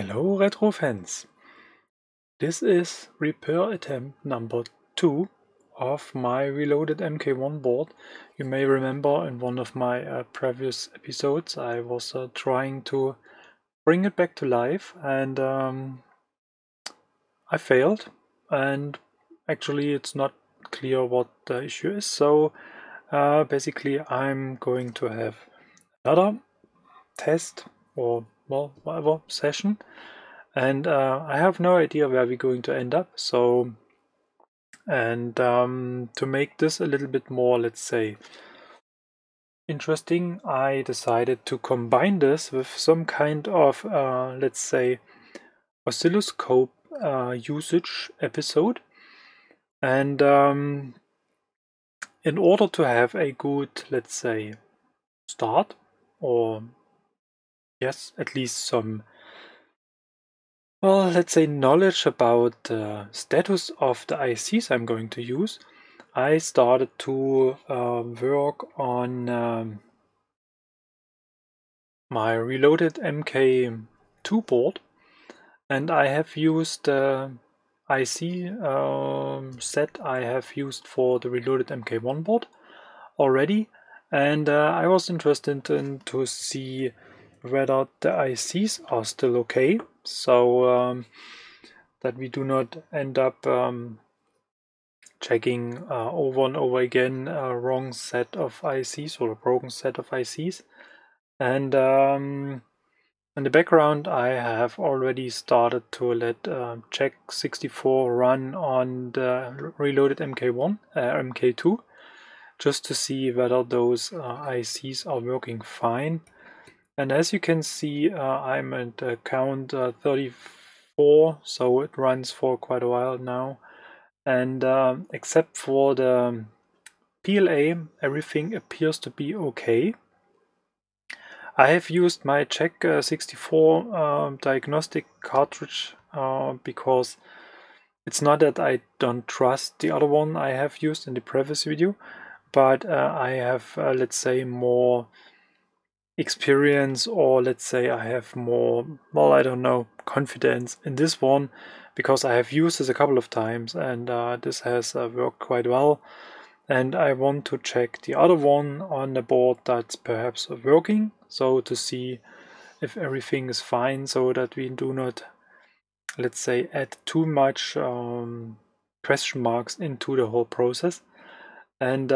Hello retro fans! This is repair attempt number 2 of my reloaded MK1 board. You may remember in one of my previous episodes I was trying to bring it back to life, and I failed, and actually it's not clear what the issue is, so basically I'm going to have another test or well, whatever session, and I have no idea where we're going to end up. So, and to make this a little bit more, let's say, interesting, I decided to combine this with some kind of, let's say, oscilloscope usage episode, and in order to have a good, let's say, start, or yes, at least some, well, let's say, knowledge about the status of the ICs I'm going to use, I started to work on my reloaded MK2 board, and I have used the IC set I have used for the reloaded MK1 board already, and I was interested in to see whether the ICs are still okay, so that we do not end up checking over and over again a wrong set of ICs or a broken set of ICs. And in the background I have already started to let Check64 run on the reloaded MK2 just to see whether those ICs are working fine. And as you can see, I'm at count 34, so it runs for quite a while now. And except for the PLA, everything appears to be okay. I have used my Check64 diagnostic cartridge because it's not that I don't trust the other one I have used in the previous video, but I have, let's say, more experience, or let's say I have more, well, I don't know, confidence in this one, because I have used this a couple of times, and this has worked quite well, and I want to check the other one on the board that's perhaps working, so to see if everything is fine, so that we do not, let's say, add too much question marks into the whole process. And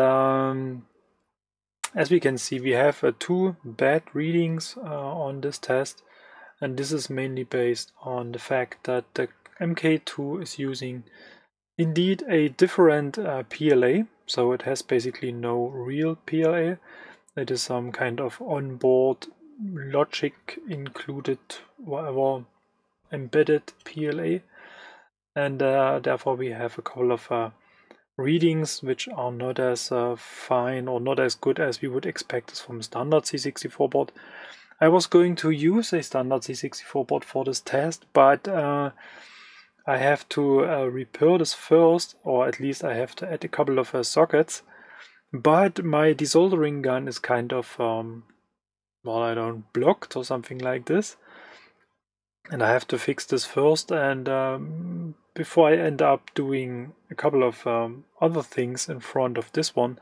as we can see, we have two bad readings on this test, and this is mainly based on the fact that the MK2 is using indeed a different PLA, so it has basically no real PLA. It is some kind of onboard logic included, whatever, embedded PLA, and therefore we have a couple of readings which are not as fine or not as good as we would expect this from a standard C64 board. I was going to use a standard C64 board for this test, but I have to repair this first, or at least I have to add a couple of sockets. But my desoldering gun is kind of, well, I don't, blocked or something like this, and I have to fix this first, and before I end up doing a couple of other things in front of this one,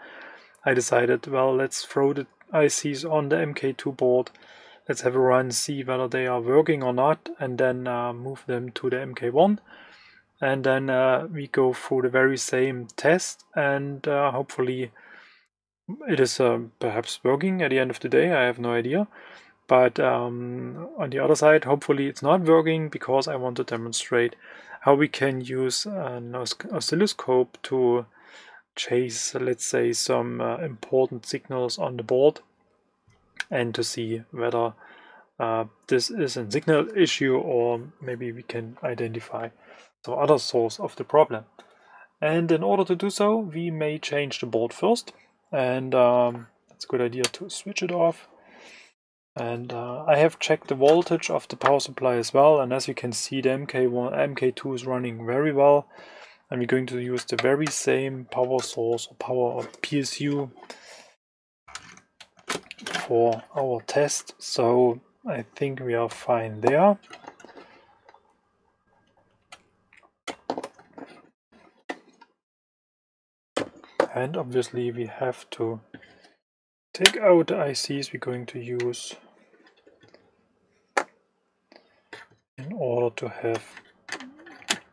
I decided, well, let's throw the ICs on the MK2 board, let's have a run, see whether they are working or not, and then move them to the MK1, and then we go through the very same test, and hopefully it is perhaps working at the end of the day, I have no idea. But on the other side, hopefully it's not working, because I want to demonstrate how we can use an oscilloscope to chase, let's say, some important signals on the board, and to see whether this is a signal issue, or maybe we can identify some other source of the problem. And in order to do so, we may change the board first, and it's a good idea to switch it off. And I have checked the voltage of the power supply as well, and as you can see, the MK2 is running very well, and we're going to use the very same power source or power PSU for our test, so I think we are fine there. And obviously we have to take out the ICs we're going to use in order to have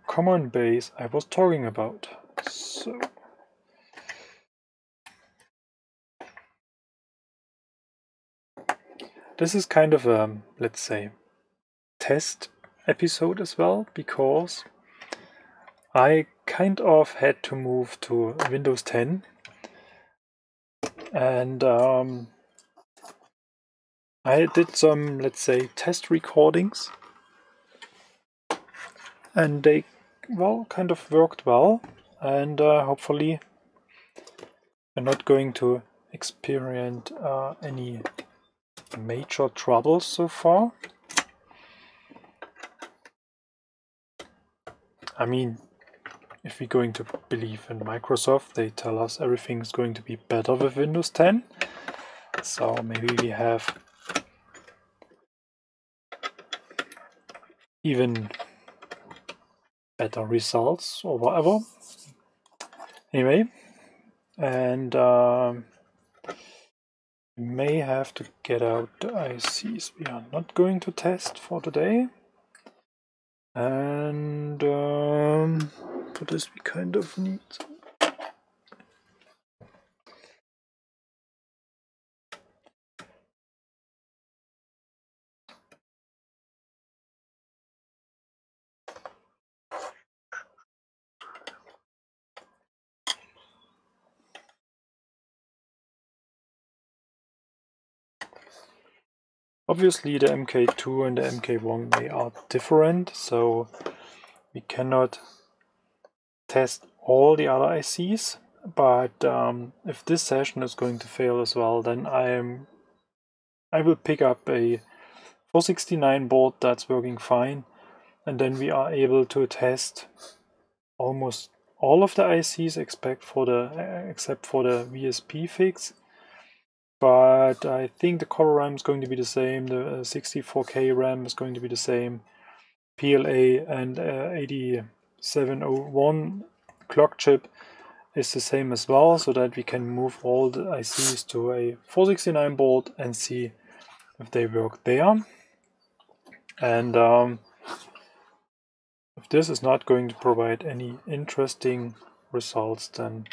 common base I was talking about. So this is kind of a, let's say, test episode as well, because I kind of had to move to Windows 10 and I did some, let's say, test recordings, and they, well, kind of worked well, and hopefully we're not going to experience any major troubles so far. I mean, if we're going to believe in Microsoft, they tell us everything's going to be better with Windows 10. So maybe we have even better results or whatever. Anyway, and we may have to get out the ICs we are not going to test for today. And for this we kind of need obviously the MK2 and the MK1, they are different, so we cannot test all the other ICs, but if this session is going to fail as well, then I will pick up a 469 board that's working fine, and then we are able to test almost all of the ICs except for the VSP fix. But I think the color RAM is going to be the same, the 64K RAM is going to be the same, PLA and 8701 clock chip is the same as well, so that we can move all the ICs to a 469 board and see if they work there. And if this is not going to provide any interesting results, then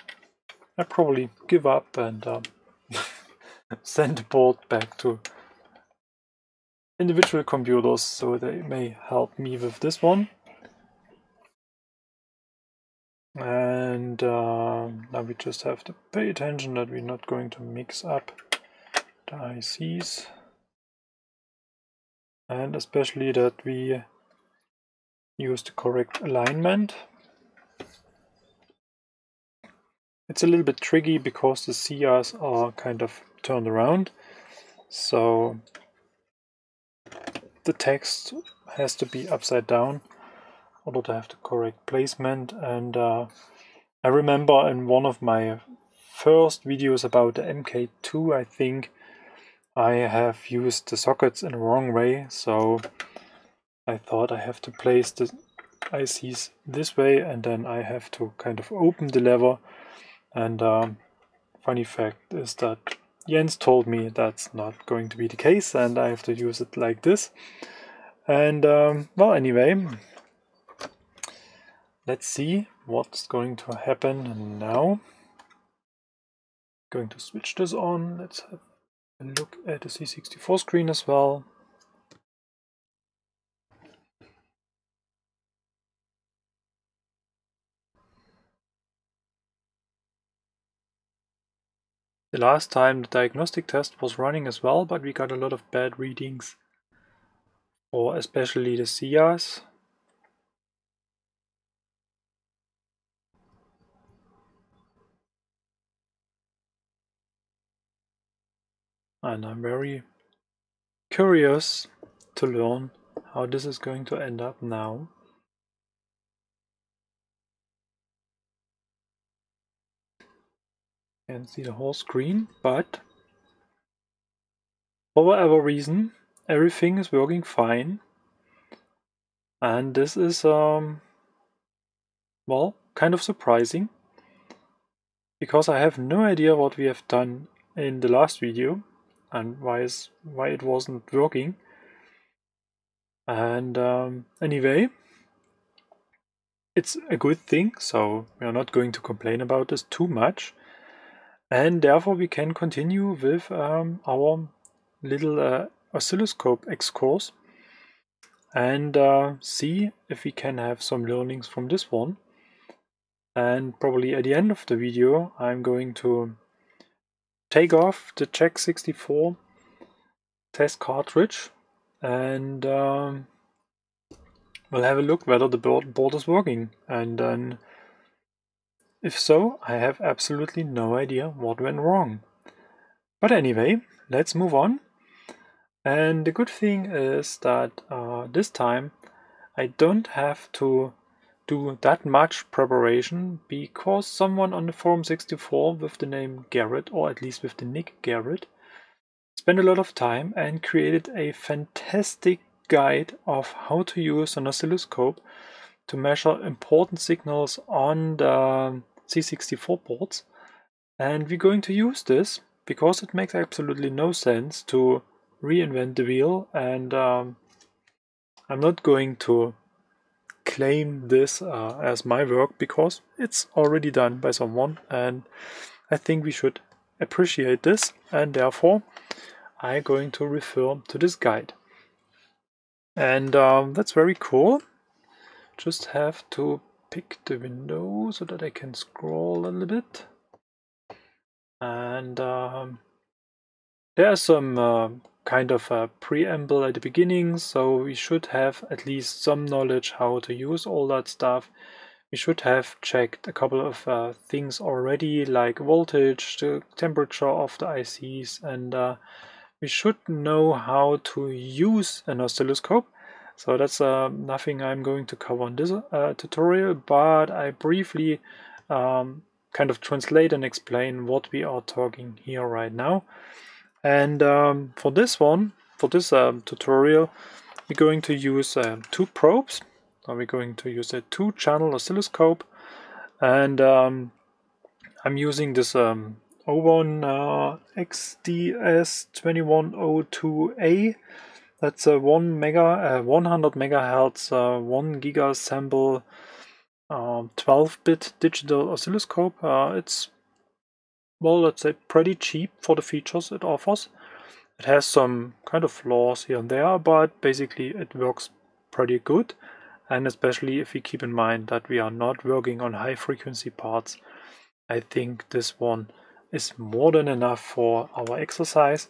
I probably give up and send the board back to individual computers, so they may help me with this one. And now we just have to pay attention that we're not going to mix up the ICs, and especially that we use the correct alignment. It's a little bit tricky because the CRs are kind of turned around, so the text has to be upside down in order to have the correct placement. And I remember in one of my first videos about the MK2, I think I have used the sockets in the wrong way, so I thought I have to place the ICs this way, and then I have to kind of open the lever. And funny fact is that Jens told me that's not going to be the case, and I have to use it like this. And well, anyway, let's see what's going to happen now. Going to switch this on. Let's have a look at the C64 screen as well. The last time the diagnostic test was running as well, but we got a lot of bad readings, or especially the CIAs. And I'm very curious to learn how this is going to end up now. Can't see the whole screen, but for whatever reason everything is working fine, and this is well, kind of surprising, because I have no idea what we have done in the last video and why it wasn't working. And anyway, it's a good thing, so we are not going to complain about this too much. And therefore we can continue with our little oscilloscope X-course and see if we can have some learnings from this one. And probably at the end of the video I'm going to take off the Check64 test cartridge and we'll have a look whether the board is working, and then if so, I have absolutely no idea what went wrong. But anyway, let's move on. And the good thing is that this time I don't have to do that much preparation, because someone on the Forum64 with the name Garrett, or at least with the nick Garrett, spent a lot of time and created a fantastic guide of how to use an oscilloscope to measure important signals on the C64 boards. And we're going to use this because it makes absolutely no sense to reinvent the wheel, and I'm not going to claim this as my work because it's already done by someone, and I think we should appreciate this, and therefore I'm going to refer to this guide. And that's very cool. Just have to pick the window so that I can scroll a little bit. And there are some kind of a preamble at the beginning, so we should have at least some knowledge how to use all that stuff. We should have checked a couple of things already, like voltage, the temperature of the ICs, and we should know how to use an oscilloscope. So that's nothing I'm going to cover in this tutorial, but I briefly kind of translate and explain what we are talking here right now. And for this one, for this tutorial, we're going to use two probes. So we're going to use a two-channel oscilloscope, and I'm using this Owon XDS2102A. That's a 100 megahertz, 1 giga sample, 12-bit digital oscilloscope. It's, well, let's say pretty cheap for the features it offers. It has some kind of flaws here and there, but basically it works pretty good. And especially if we keep in mind that we are not working on high-frequency parts, I think this one is more than enough for our exercise.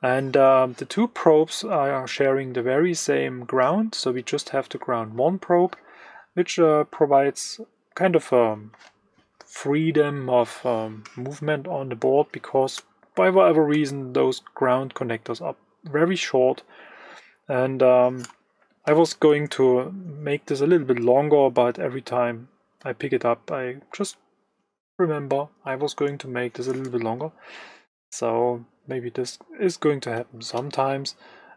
And the two probes are sharing the very same ground, so we just have to ground one probe, which provides kind of freedom of movement on the board, because by whatever reason those ground connectors are very short. And I was going to make this a little bit longer, but every time I pick it up I just remember I was going to make this a little bit longer. So maybe this is going to happen sometimes,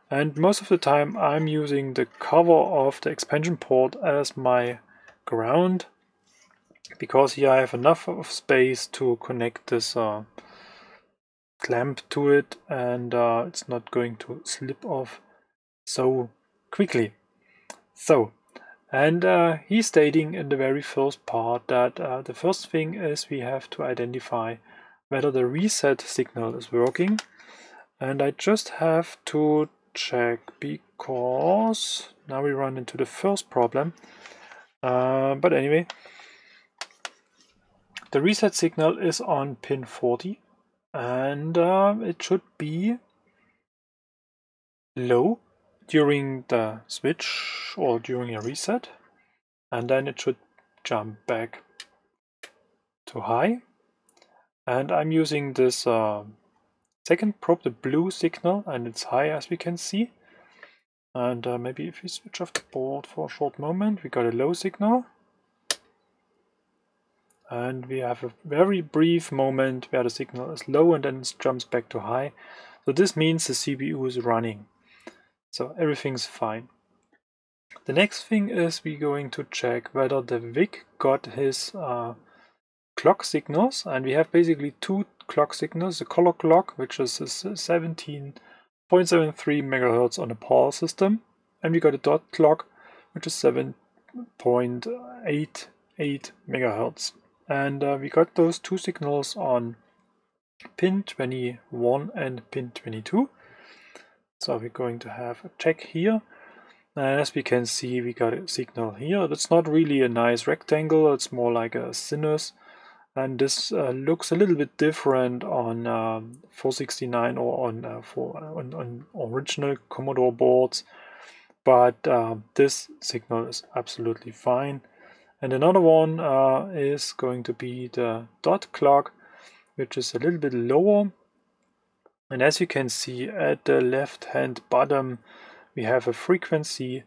and most of the time I'm using the cover of the expansion port as my ground, because here I have enough of space to connect this clamp to it, and it's not going to slip off so quickly. So, and he's stating in the very first part that the first thing is we have to identify whether the reset signal is working. And I just have to check, because now we run into the first problem. But anyway, the reset signal is on pin 40, and it should be low during the switch or during a reset, and then it should jump back to high. And I'm using this second probe, the blue signal, and it's high, as we can see. And maybe if we switch off the board for a short moment, we got a low signal. And we have a very brief moment where the signal is low and then it jumps back to high. So this means the CPU is running. So everything's fine. The next thing is we're going to check whether the VIC got his clock signals, and we have basically two clock signals, the color clock, which is 17.73 megahertz on a PAL system, and we got a dot clock, which is 7.88 megahertz. And we got those two signals on pin 21 and pin 22. So we're going to have a check here. And as we can see, we got a signal here. That's not really a nice rectangle, it's more like a sinus. And this looks a little bit different on 469 or on original Commodore boards. But this signal is absolutely fine. And another one is going to be the dot clock, which is a little bit lower. And as you can see at the left hand bottom, we have a frequency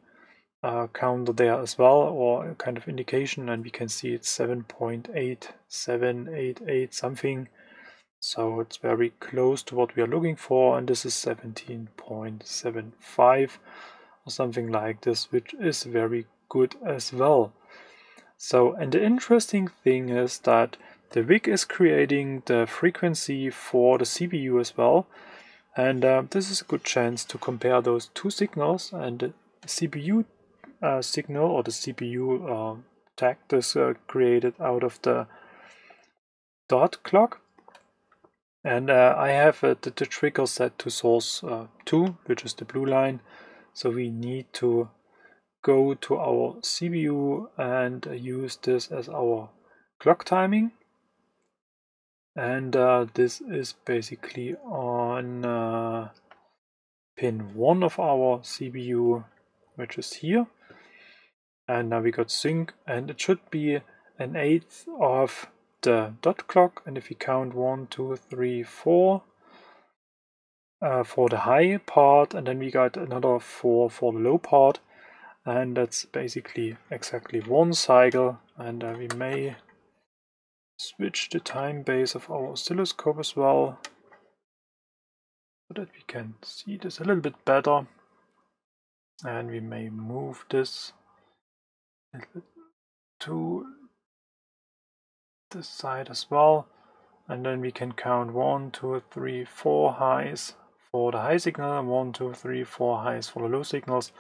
counter there as well, or a kind of indication, and we can see it's 7.8788 something. So it's very close to what we are looking for, and this is 17.75 or something like this, which is very good as well. So, and the interesting thing is that the VIC is creating the frequency for the CPU as well. And this is a good chance to compare those two signals, and the CPU signal, or the CPU tag is created out of the dot clock. And I have the trigger set to source 2, which is the blue line. So we need to go to our CPU and use this as our clock timing. And this is basically on pin 1 of our CPU, which is here. And now we got sync, and it should be an 1/8 of the dot clock. And if we count 1, 2, 3, 4 for the high part, and then we got another 4 for the low part. And that's basically exactly 1 cycle. And we may switch the time base of our oscilloscope as well, so that we can see this a little bit better. And we may move this a little bit to this side as well. And then we can count 1, 2, 3, 4 highs for the high signal, and 1, 2, 3, 4 highs for the low signals.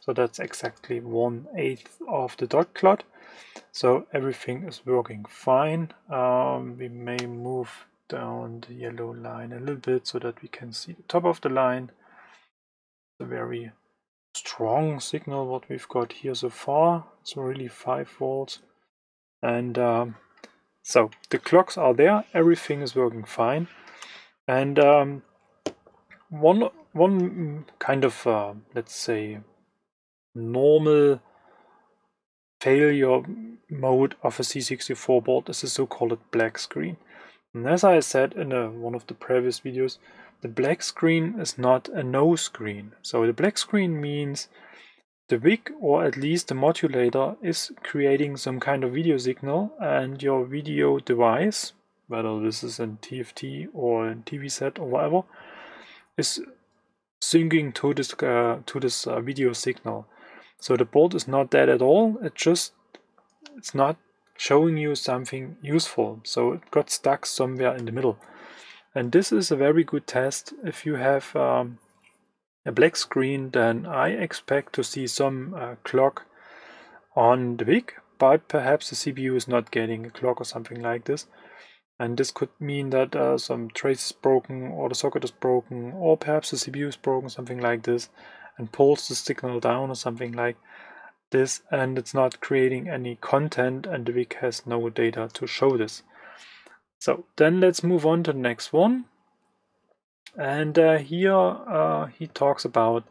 So that's exactly 1/8 of the dot clock. So everything is working fine. We may move down the yellow line a little bit so that we can see the top of the line. It's a very strong signal what we've got here so far. It's really 5 volts. And so the clocks are there. Everything is working fine. And one kind of, let's say, normal failure mode of a C64 board is the so-called black screen. And as I said in one of the previous videos, the black screen is not a no screen. So the black screen means the VIC, or at least the modulator, is creating some kind of video signal, and your video device, whether this is in TFT or in TV set or whatever, is syncing to this video signal. So the board is not dead at all, it's not showing you something useful. So it got stuck somewhere in the middle. And this is a very good test. If you have a black screen, then I expect to see some clock on the VIC, but perhaps the CPU is not getting a clock or something like this. And this could mean that some trace is broken, or the socket is broken, or perhaps the CPU is broken, something like this, and pulls the signal down or something like this, and it's not creating any content, and the VIC has no data to show this. So then let's move on to the next one. And here he talks about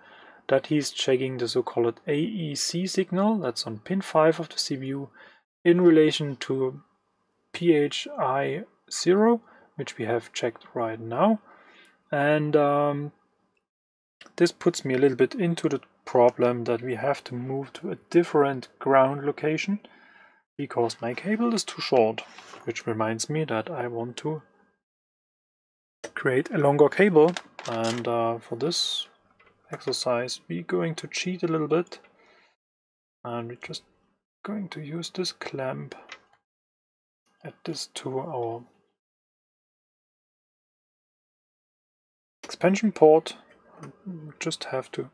that he's checking the so-called AEC signal, that's on pin 5 of the CPU, in relation to PHI0, which we have checked right now. And this puts me a little bit into the problem that we have to move to a different ground location because my cable is too short, which reminds me that I want to create a longer cable. And for this exercise, we're going to cheat a little bit, and we're just going to use this clamp add this to our expansion port. We just have to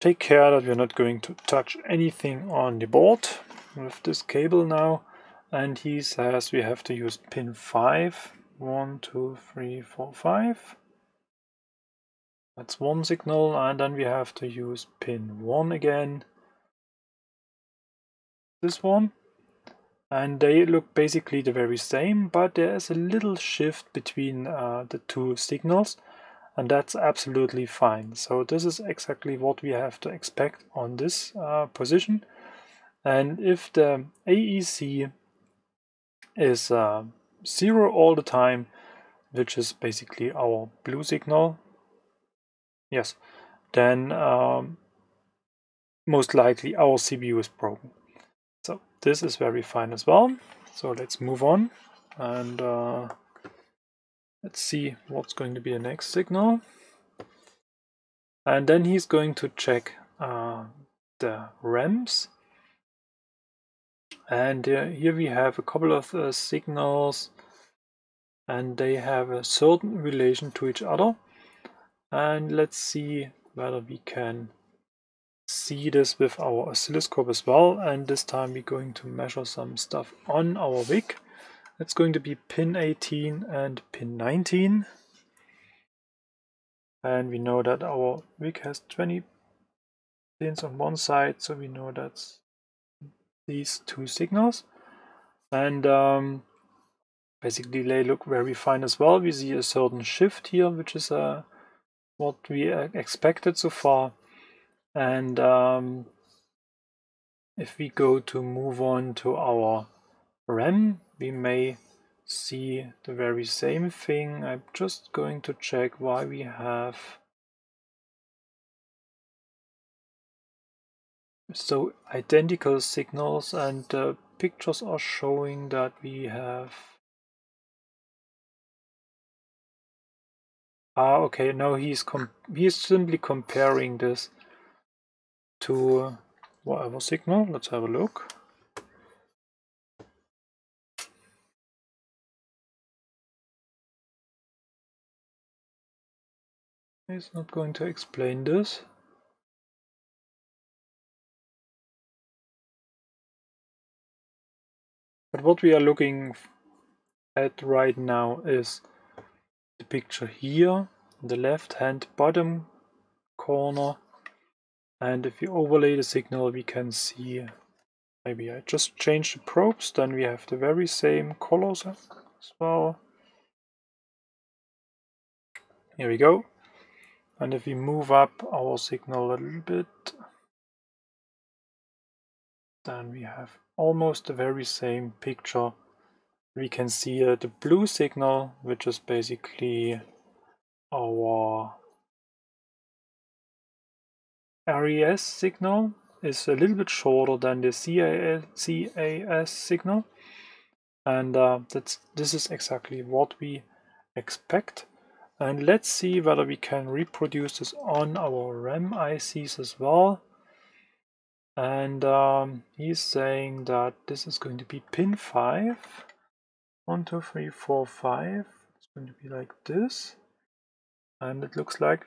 take care that we're not going to touch anything on the board with this cable now. And he says we have to use pin 5. 1, 2, 3, 4, 5. That's one signal, and then we have to use pin 1 again. This one. And they look basically the very same, but there is a little shift between the two signals, and that's absolutely fine. So this is exactly what we have to expect on this position. And if the AEC is 0 all the time, which is basically our blue signal, yes, then most likely our CPU is broken. So this is very fine as well. So let's move on and let's see what's going to be the next signal. And then he's going to check the RAMs. And here we have a couple of signals, and they have a certain relation to each other. And let's see whether we can see this with our oscilloscope as well. And this time we're going to measure some stuff on our VIC. It's going to be pin 18 and pin 19. And we know that our VIC has 20 pins on one side, so we know that's these two signals, and basically they look very fine as well. We see a certain shift here, which is what we expected so far. And if we go to move on to our RAM, we may see the very same thing. I'm just going to check why we have so identical signals, and the pictures are showing that we have... Ah, okay, now he's simply comparing this to whatever signal. Let's have a look. He's not going to explain this. But what we are looking at right now is the picture here, the left hand bottom corner, and if we overlay the signal we can see, maybe I just change the probes, then we have the very same colors as well. Here we go. And if we move up our signal a little bit, then we have almost the very same picture. We can see the blue signal, which is basically our RES signal, is a little bit shorter than the CAS signal, and this is exactly what we expect. And let's see whether we can reproduce this on our RAM ICs as well. And he's saying that this is going to be pin 5. 1, 2, 3, 4, 5. It's going to be like this. And it looks like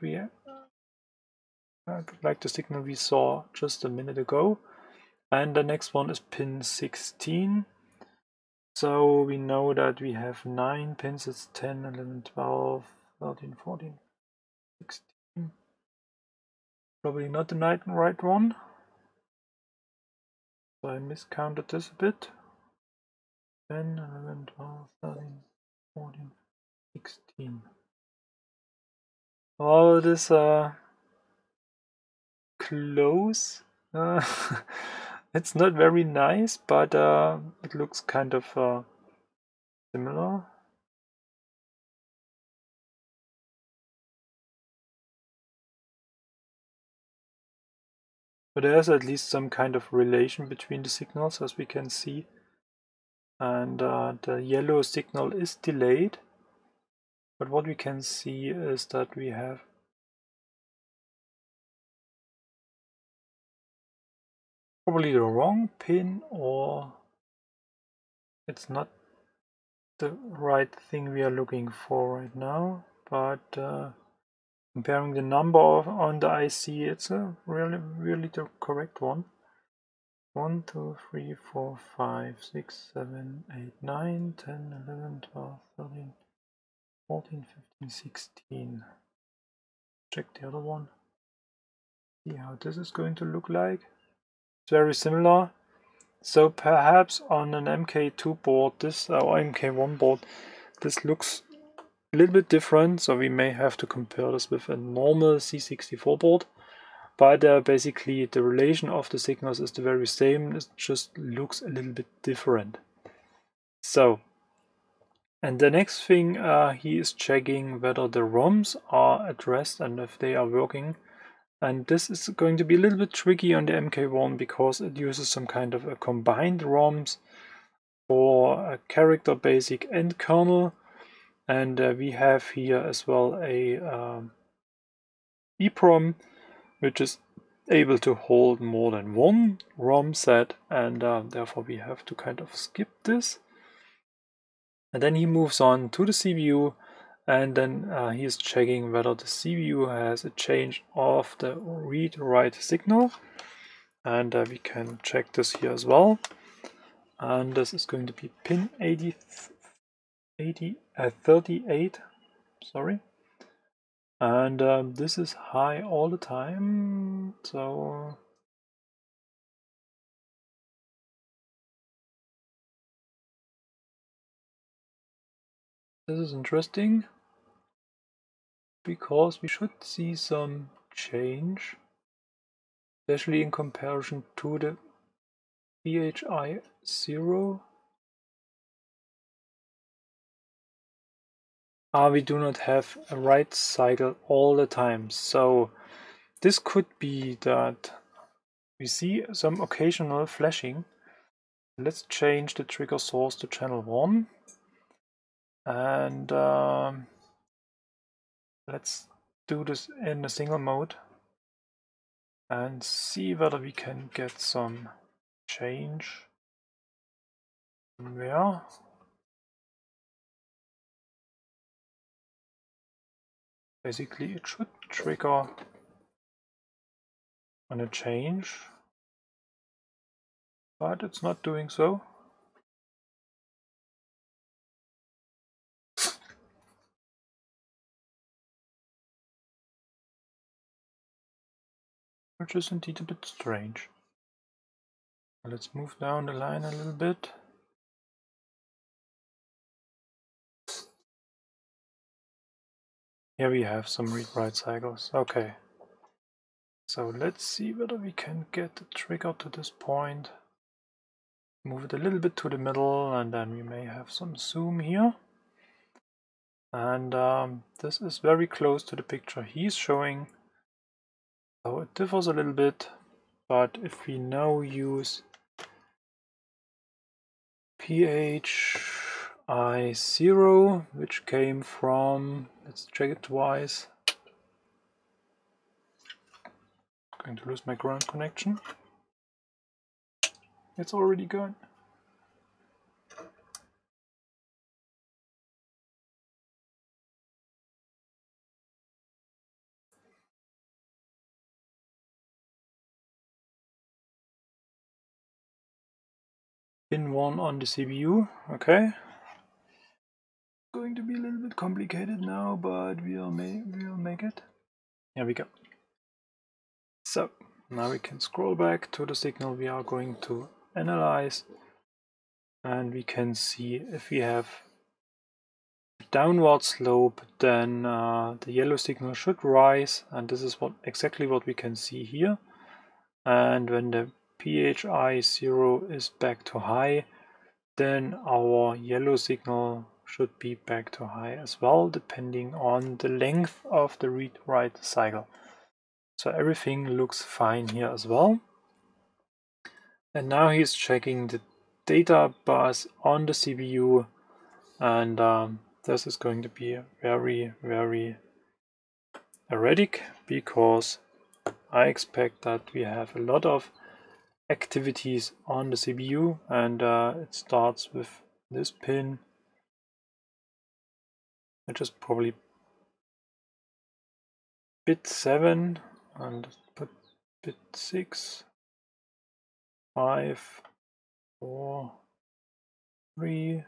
like the signal we saw just a minute ago. And the next one is pin 16. So we know that we have 9 pins. It's 10, 11, 12, 13, 14, 16. Probably not the right one. So I miscounted this a bit. 10, 11, 12, 13, 14, 16. All it is close. It's not very nice, but it looks kind of similar. But there's at least some kind of relation between the signals, as we can see. And the yellow signal is delayed. But what we can see is that we have... probably the wrong pin, or It's not the right thing we are looking for right now, but comparing the number on the IC, it's a really the correct one. 1, 2, 3, 4, 5, 6, 7, 8, 9, 10, 11, 12, 13, 14, 15, 16. Check the other one. See how this is going to look like. It's very similar. So perhaps on an MK2 board, this or MK1 board, this looks a little bit different. So we may have to compare this with a normal C64 board. But basically the relation of the signals is the very same, it just looks a little bit different. So, and the next thing he is checking whether the ROMs are addressed and if they are working. And this is going to be a little bit tricky on the MK1 because it uses some kind of a combined ROMs for a character basic and kernel. And we have here as well a EEPROM, which is able to hold more than one ROM set, and therefore we have to kind of skip this. And then he moves on to the CPU, and then he is checking whether the CPU has a change of the read-write signal. And we can check this here as well. And this is going to be pin 38, sorry. And this is high all the time, so this is interesting because we should see some change, especially in comparison to the PHI 0. We do not have a write cycle all the time, so this could be that we see some occasional flashing. Let's change the trigger source to channel 1 and let's do this in a single mode and see whether we can get some change somewhere. Basically, it should trigger on a change, but it's not doing so. Which is indeed a bit strange. Let's move down the line a little bit. Here we have some read-write cycles. Okay, so let's see whether we can get the trigger to this point. Move it a little bit to the middle, and then we may have some zoom here. And this is very close to the picture he's showing. So it differs a little bit, but if we now use PHI 0, which came from, let's check it twice. I'm going to lose my ground connection. It's already gone. Pin 1 on the CPU, okay. Going to be a little bit complicated now, but we'll make it. Here we go. So now we can scroll back to the signal we are going to analyze, and we can see if we have a downward slope, then the yellow signal should rise, and this is what exactly what we can see here. And when the PHI 0 is back to high, then our yellow signal should be back to high as well, depending on the length of the read-write cycle. So everything looks fine here as well. And now he's checking the data bus on the CPU, and this is going to be very erratic because I expect that we have a lot of activities on the CPU, and it starts with this pin, which is probably bit 7 and put bit 6, 5, 4, 3,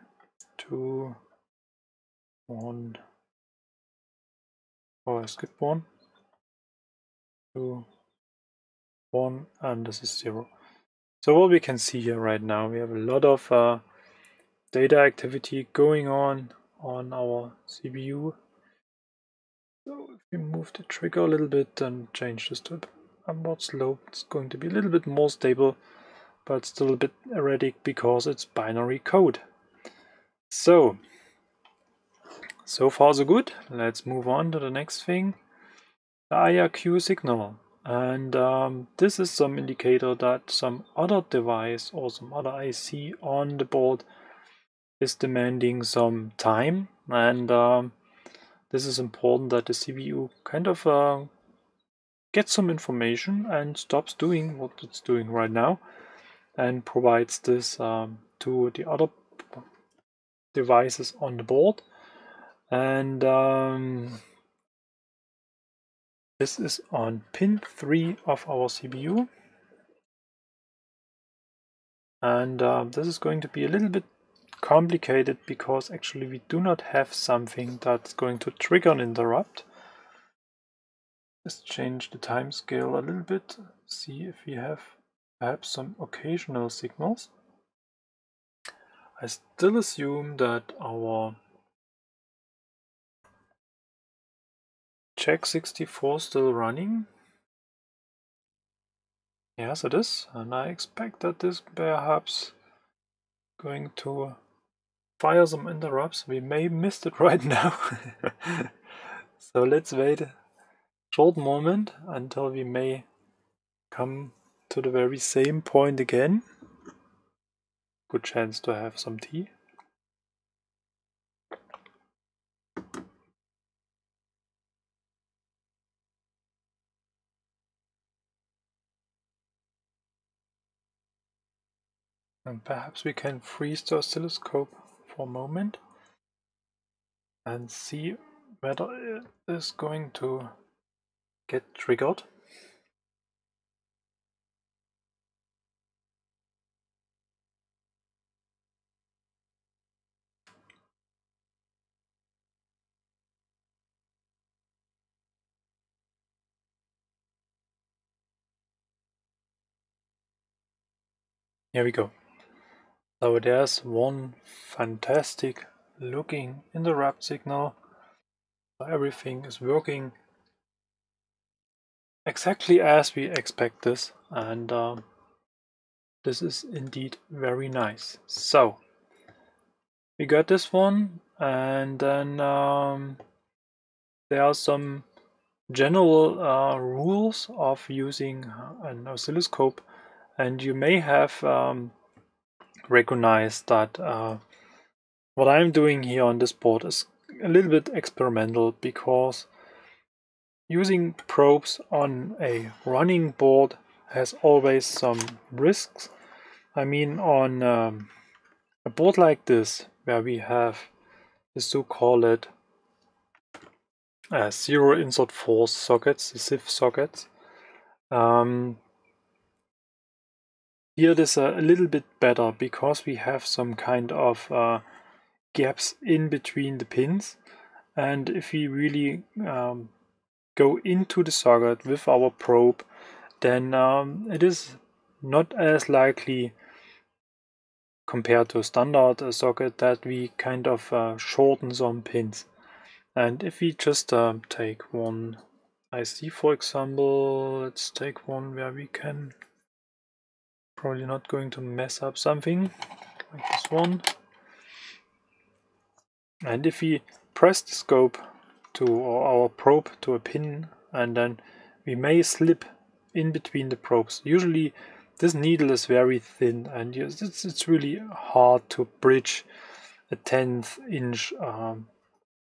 2, 1, oh I skipped 1, 2, 1 and this is 0. So what we can see here right now, we have a lot of data activity going on our CPU. So if we move the trigger a little bit and change this to upward slope, it's going to be a little bit more stable, but still a bit erratic because it's binary code. So far so good. Let's move on to the next thing, the IRQ signal. And this is some indicator that some other device or some other IC on the board is demanding some time, and this is important that the CPU kind of gets some information and stops doing what it's doing right now and provides this to the other devices on the board. And this is on pin 3 of our CPU, and this is going to be a little bit complicated because actually we do not have something that's going to trigger an interrupt. Let's change the time scale a little bit, see if we have perhaps some occasional signals. I still assume that our Check64 still running. Yes, it is, and I expect that this perhaps going to fire some interrupts. We may miss it right now. So let's wait a short moment until we may come to the very same point again. Good chance to have some tea. And perhaps we can freeze the oscilloscope for a moment and see whether it is going to get triggered. Here we go. So there's one fantastic looking interrupt signal. Everything is working exactly as we expect this, and this is indeed very nice. So we got this one, and then there are some general rules of using an oscilloscope, and you may have recognize that what I'm doing here on this board is a little bit experimental, because using probes on a running board has always some risks. I mean, on a board like this, where we have the so-called zero insert force sockets, the ZIF sockets, here it is a little bit better because we have some kind of gaps in between the pins, and if we really go into the socket with our probe, then it is not as likely compared to a standard socket that we kind of shorten some pins. And if we just take one IC, for example, let's take one where we can probably not going to mess up something, like this one. And if we press the scope to, or our probe to a pin, and then we may slip in between the probes. Usually this needle is very thin, and it's really hard to bridge a 1/10 inch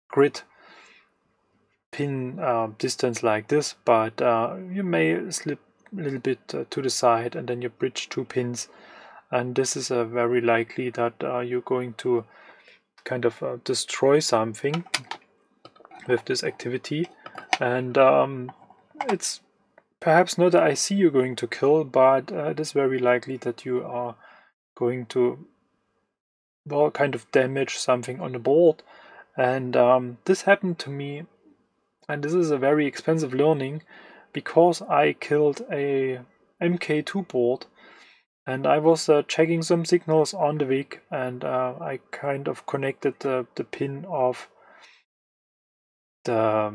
grid pin distance like this, but you may slip a little bit to the side, and then you bridge two pins, and this is very likely that you're going to kind of destroy something with this activity, and it's perhaps not the IC you're going to kill, but it is very likely that you are going to, well, kind of damage something on the board. And this happened to me, and this is a very expensive learning, because I killed a MK2 board, and I was checking some signals on the VIC, and I kind of connected the pin of the,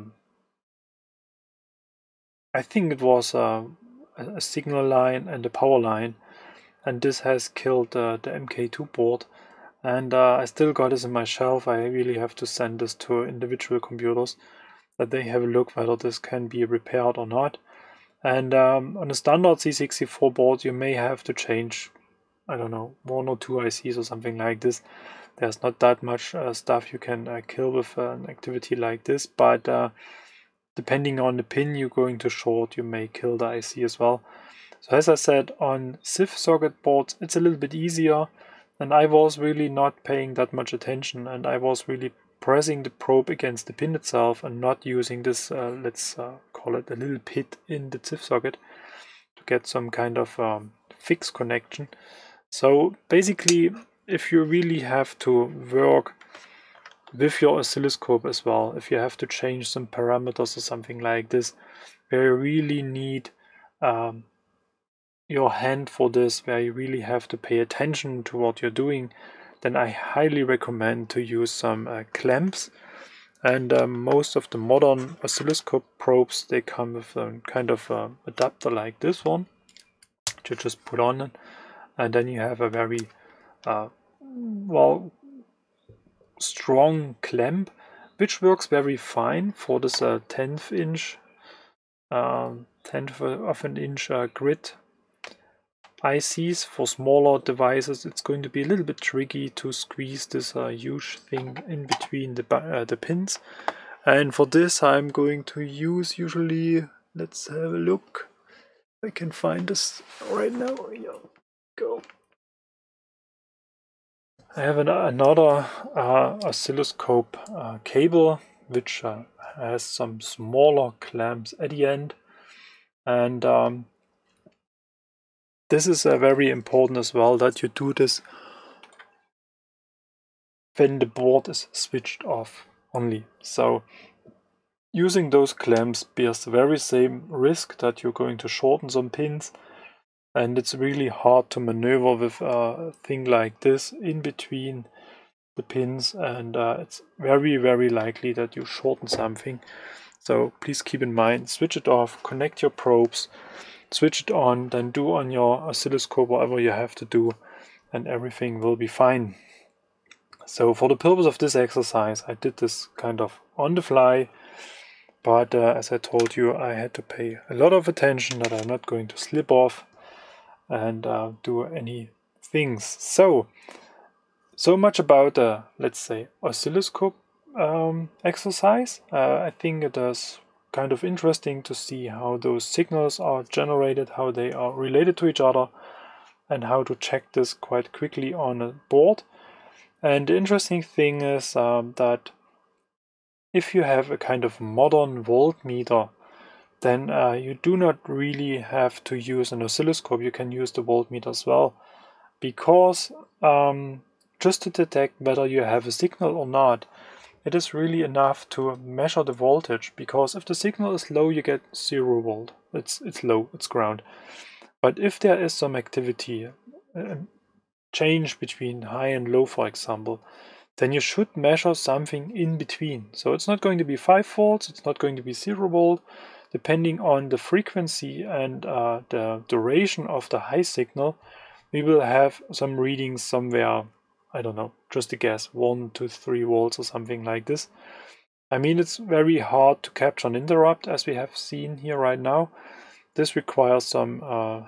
I think it was a signal line and a power line, and this has killed the MK2 board. And I still got this in my shelf. I really have to send this to Individual Computers, that they have a look whether this can be repaired or not. And on a standard C64 board, you may have to change, I don't know, 1 or 2 ICs or something like this. There's not that much stuff you can kill with an activity like this, but depending on the pin you're going to short, you may kill the IC as well. So as I said, on ZIF socket boards, it's a little bit easier. And I was really not paying that much attention, and I was really pressing the probe against the pin itself and not using this, let's call it a little pit in the ZIF socket, to get some kind of fixed connection. So basically, if you really have to work with your oscilloscope as well, if you have to change some parameters or something like this, where you really need your hand for this, where you really have to pay attention to what you're doing, then I highly recommend to use some clamps. And most of the modern oscilloscope probes, they come with a kind of adapter like this one, which you just put on, and then you have a very well, strong clamp, which works very fine for this 10th of an inch grid ICs. For smaller devices, it's going to be a little bit tricky to squeeze this huge thing in between the pins. And for this, I'm going to use usually, let's have a look, I can find this right now. Here we go. I have another oscilloscope cable, which has some smaller clamps at the end, and this is very important as well, that you do this when the board is switched off only. So using those clamps bears the very same risk that you're going to shorten some pins, and it's really hard to maneuver with a thing like this in between the pins, and it's very likely that you shorten something. So please keep in mind, switch it off, connect your probes, switch it on, then do on your oscilloscope whatever you have to do, and everything will be fine. So for the purpose of this exercise, I did this kind of on the fly, but as I told you, I had to pay a lot of attention that I'm not going to slip off and do any things. So much about let's say oscilloscope exercise. I think it does kind of interesting to see how those signals are generated, how they are related to each other, and how to check this quite quickly on a board. And the interesting thing is that if you have a kind of modern voltmeter, then you do not really have to use an oscilloscope. You can use the voltmeter as well, because just to detect whether you have a signal or not, it is really enough to measure the voltage, because if the signal is low, you get 0 volt. It's low, it's ground. But if there is some activity, change between high and low, for example, then you should measure something in between. So it's not going to be 5 volts, it's not going to be 0 volt, depending on the frequency and the duration of the high signal. We will have some readings somewhere, I don't know, just a guess, 1 to 3 volts or something like this. I mean, it's very hard to capture an interrupt, as we have seen here right now. This requires some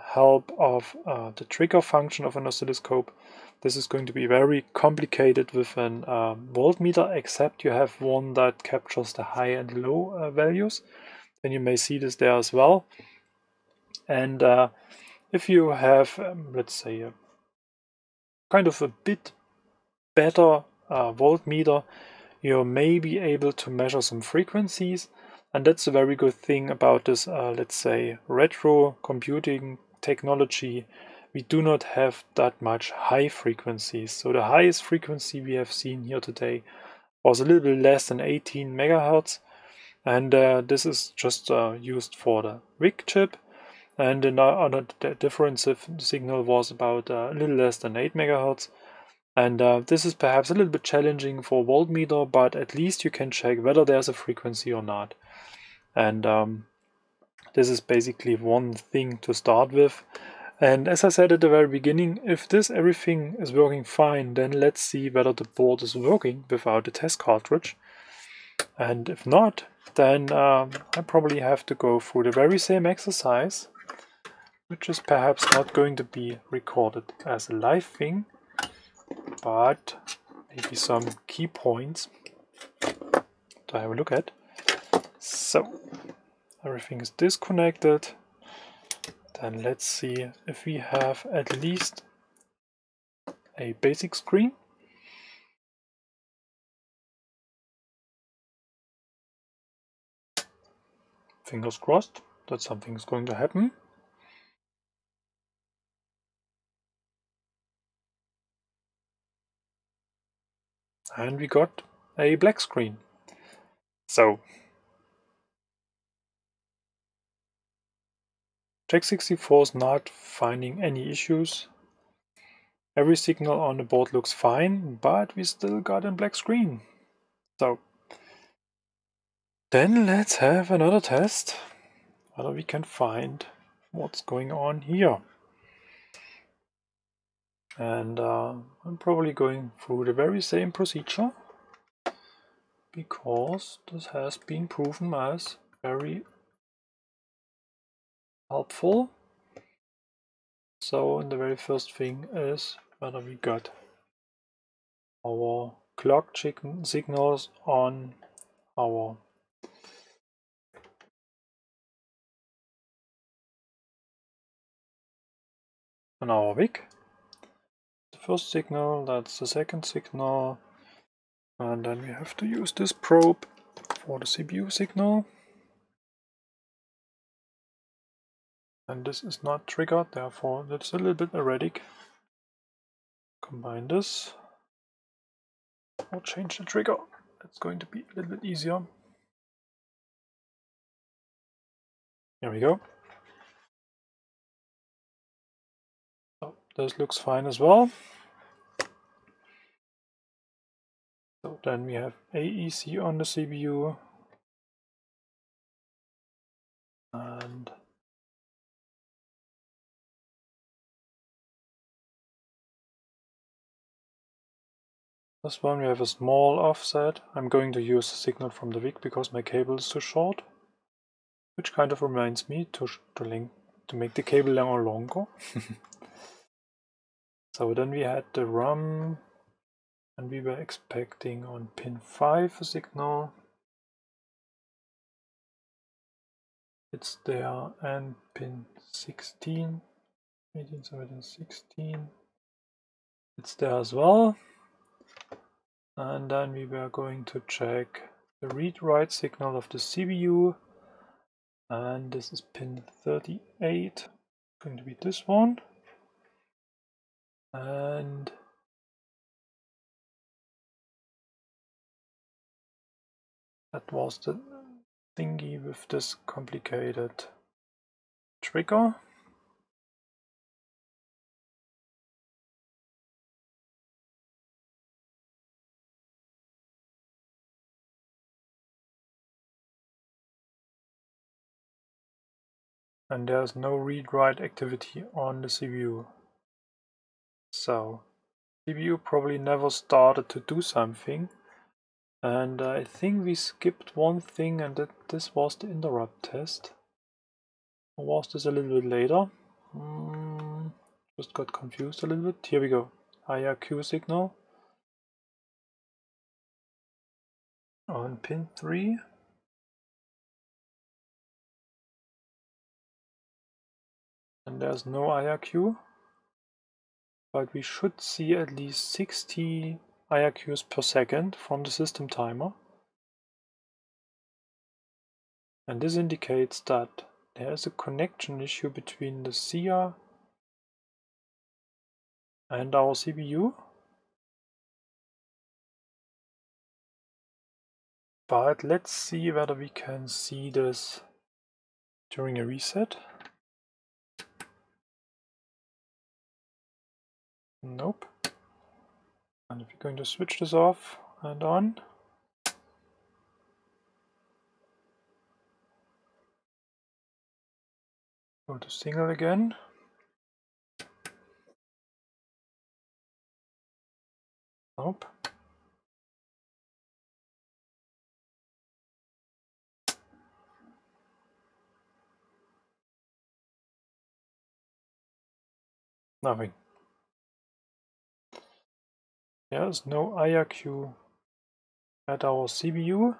help of the trigger function of an oscilloscope. This is going to be very complicated with an voltmeter, except you have one that captures the high and low values. Then you may see this there as well. And if you have, let's say, kind of a bit better voltmeter, you may be able to measure some frequencies. And that's a very good thing about this, let's say, retro computing technology. We do not have that much high frequencies. So the highest frequency we have seen here today was a little bit less than 18 megahertz. And this is just used for the VIC chip. And another difference signal was about a little less than 8 megahertz. And this is perhaps a little bit challenging for a voltmeter, but at least you can check whether there's a frequency or not. And this is basically one thing to start with. And as I said at the very beginning, if this everything is working fine, then let's see whether the board is working without the test cartridge. And if not, then I probably have to go through the very same exercise, which is perhaps not going to be recorded as a live thing, but maybe some key points to have a look at. So everything is disconnected. Then let's see if we have at least a basic screen. Fingers crossed that something's going to happen. And we got a black screen. So Check64 is not finding any issues. Every signal on the board looks fine, but we still got a black screen. So then let's have another test, whether we can find what's going on here. And I'm probably going through the very same procedure, because this has been proven as very helpful. So the very first thing is whether we got our clock signals on our VIC. The first signal, that's the second signal, and then we have to use this probe for the CPU signal. And this is not triggered, therefore that's a little bit erratic. Combine this or change the trigger. It's going to be a little bit easier. There we go. This looks fine as well. So then we have AEC on the CPU and this one we have a small offset. I'm going to use the signal from the VIC because my cable is too short, which kind of reminds me to make the cable longer. So then we had the ROM, and we were expecting on pin 5 a signal. It's there, and pin 16, 18, 17, 16. It's there as well. And then we were going to check the read-write signal of the CPU. And this is pin 38, going to be this one. And that was the thingy with this complicated trigger. And there's no read-write activity on the CPU. So, CPU probably never started to do something, and I think we skipped one thing, and this was the interrupt test. Or was this a little bit later? Just got confused a little bit. Here we go, IRQ signal on pin 3. And there's no IRQ. But we should see at least 60 IRQs per second from the system timer. And this indicates that there is a connection issue between the CIA and our CPU. But let's see whether we can see this during a reset. Nope. And if we're going to switch this off and on. Go to single again. Nope. Nothing. There's no IRQ at our CPU,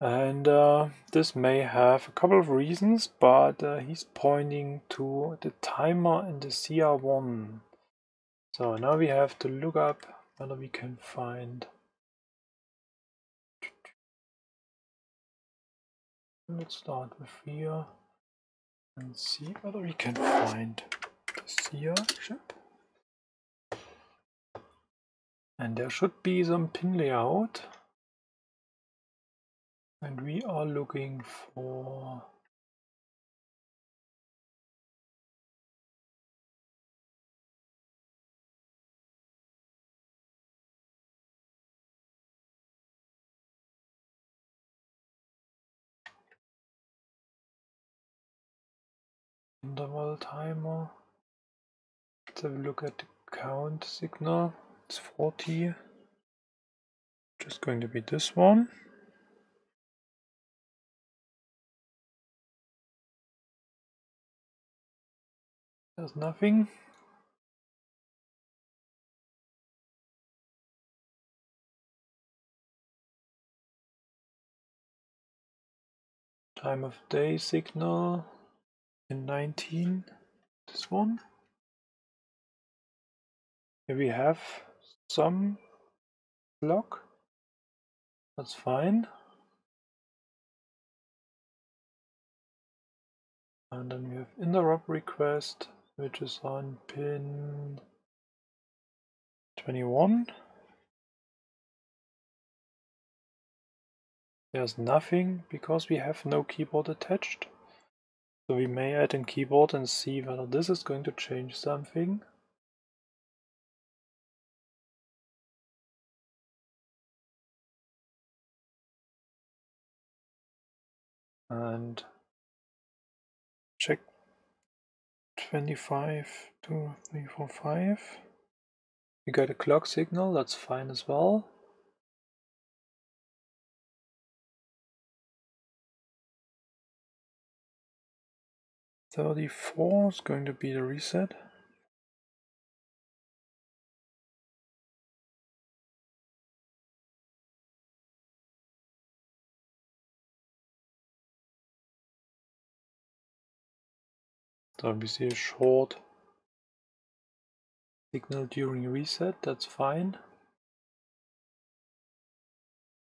and this may have a couple of reasons, but he's pointing to the timer in the CR1. So now we have to look up whether we can find, let's start with here and see whether we can find the CR chip. And there should be some pin layout, and we are looking for interval timer. Let's have a look at the count signal. It's 40, just going to be this one. There's nothing. Time of day signal in 19, this one. Here we have some block, that's fine. And then we have interrupt request, which is on pin 21. There's nothing because we have no keyboard attached. So we may add a keyboard and see whether this is going to change something. And check 25, 2, 3, 4, 5. We got a clock signal, that's fine as well. So 34 is going to be the reset. So we see a short signal during reset, that's fine.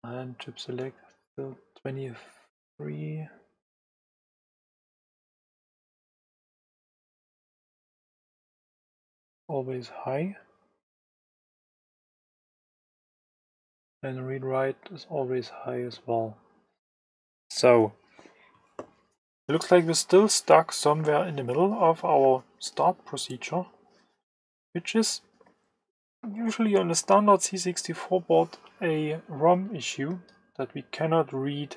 And chip select still 23. Always high. And read write is always high as well. So looks like we're still stuck somewhere in the middle of our start procedure, which is usually on a standard C64 board a ROM issue, that we cannot read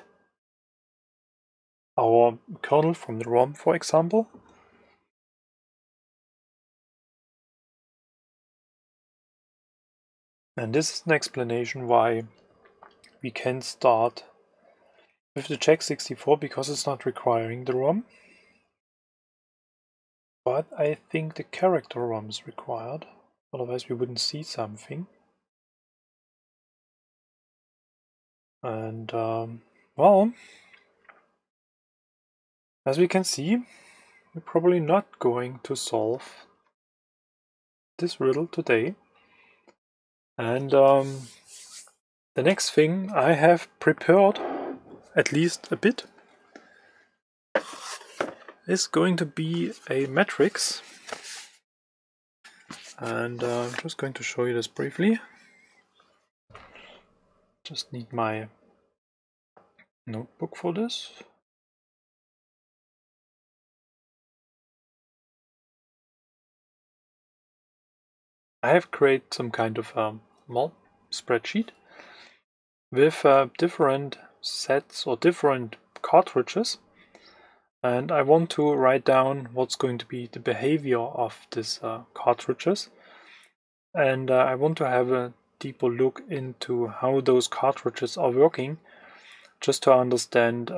our kernel from the ROM, for example. And this is an explanation why we can start with the Check64, because it's not requiring the ROM, but I think the character ROM is required, otherwise we wouldn't see something. And well, as we can see, we're probably not going to solve this riddle today. And the next thing I have prepared, at least a bit, is going to be a matrix. And I'm just going to show you this briefly. Just need my notebook for this. I have created some kind of MOL spreadsheet with different sets or different cartridges, and I want to write down what's going to be the behavior of these cartridges, and I want to have a deeper look into how those cartridges are working, just to understand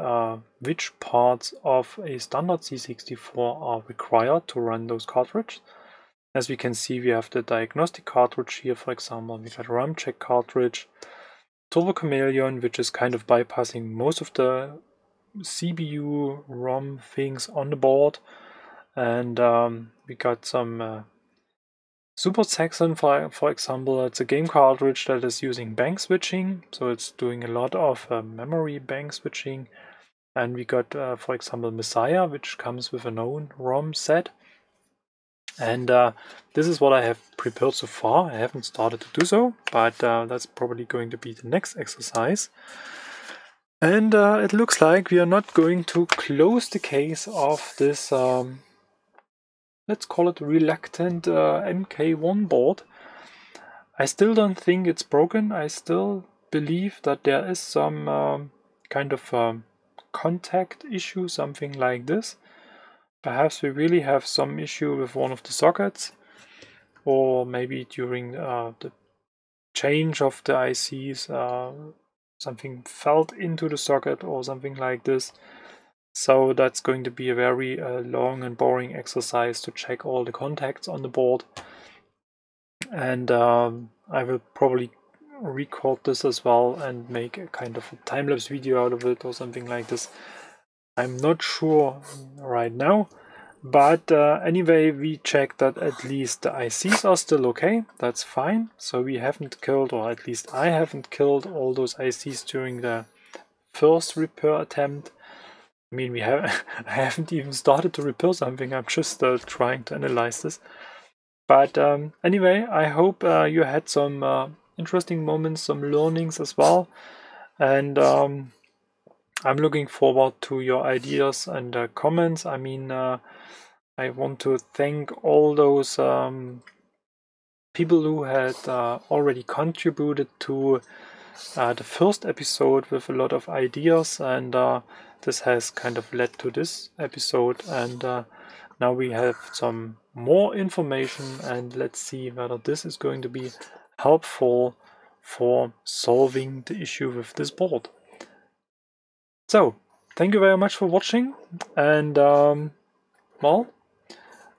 which parts of a standard C64 are required to run those cartridges. As we can see, we have the diagnostic cartridge here, for example. We got a RAM check cartridge, Turbo Chameleon, which is kind of bypassing most of the CPU ROM things on the board, and we got some Super Saxon, for example. It's a game cartridge that is using bank switching, so it's doing a lot of memory bank switching. And we got, for example, Messiah, which comes with an own ROM set. And this is what I have prepared so far. I haven't started to do so, but that's probably going to be the next exercise. And it looks like we are not going to close the case of this, let's call it reluctant MK1 board. I still don't think it's broken. I still believe that there is some kind of contact issue, something like this. Perhaps we really have some issue with one of the sockets, or maybe during the change of the ICs something fell into the socket or something like this. So that's going to be a very long and boring exercise to check all the contacts on the board. And I will probably record this as well and make a kind of a time-lapse video out of it or something like this. I'm not sure right now, but anyway, we checked that at least the ICs are still okay. That's fine. So we haven't killed, or at least I haven't killed all those ICs during the first repair attempt. I mean, I haven't even started to repair something. I'm just trying to analyze this. But anyway, I hope you had some interesting moments, some learnings as well. And I'm looking forward to your ideas and comments. I mean, I want to thank all those people who had already contributed to the first episode with a lot of ideas, and this has kind of led to this episode. And now we have some more information, and let's see whether this is going to be helpful for solving the issue with this board. So, thank you very much for watching, and well,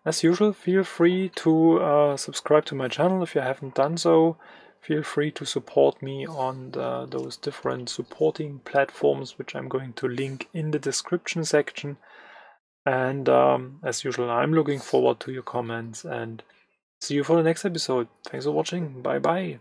as usual, feel free to subscribe to my channel if you haven't done so. Feel free to support me on those different supporting platforms, which I'm going to link in the description section. And as usual, I'm looking forward to your comments, and see you for the next episode. Thanks for watching. Bye bye.